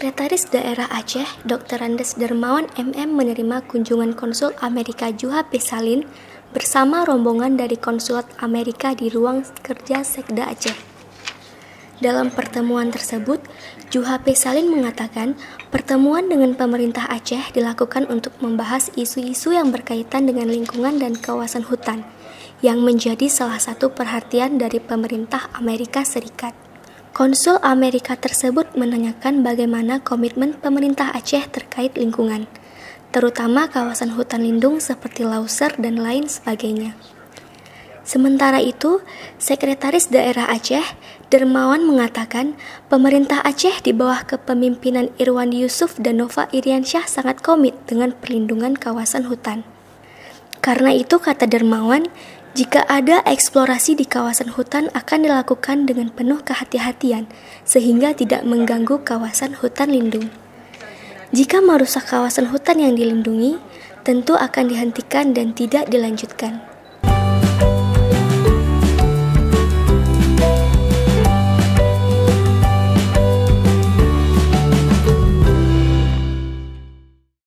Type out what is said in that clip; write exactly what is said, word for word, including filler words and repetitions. Sekretaris Daerah Aceh, Doktor Randes Dermawan M M menerima kunjungan Konsul Amerika Juha P. Salin bersama rombongan dari Konsulat Amerika di ruang kerja Sekda Aceh. Dalam pertemuan tersebut, Juha P. Salin mengatakan pertemuan dengan pemerintah Aceh dilakukan untuk membahas isu-isu yang berkaitan dengan lingkungan dan kawasan hutan, yang menjadi salah satu perhatian dari pemerintah Amerika Serikat. Konsul Amerika tersebut menanyakan bagaimana komitmen pemerintah Aceh terkait lingkungan, terutama kawasan hutan lindung seperti Leuser dan lain sebagainya. Sementara itu, Sekretaris Daerah Aceh, Dermawan mengatakan pemerintah Aceh di bawah kepemimpinan Irwan Yusuf dan Nova Iriansyah sangat komit dengan perlindungan kawasan hutan. Karena itu, kata Dermawan, jika ada eksplorasi di kawasan hutan akan dilakukan dengan penuh kehati-hatian sehingga tidak mengganggu kawasan hutan lindung. Jika merusak kawasan hutan yang dilindungi, tentu akan dihentikan dan tidak dilanjutkan.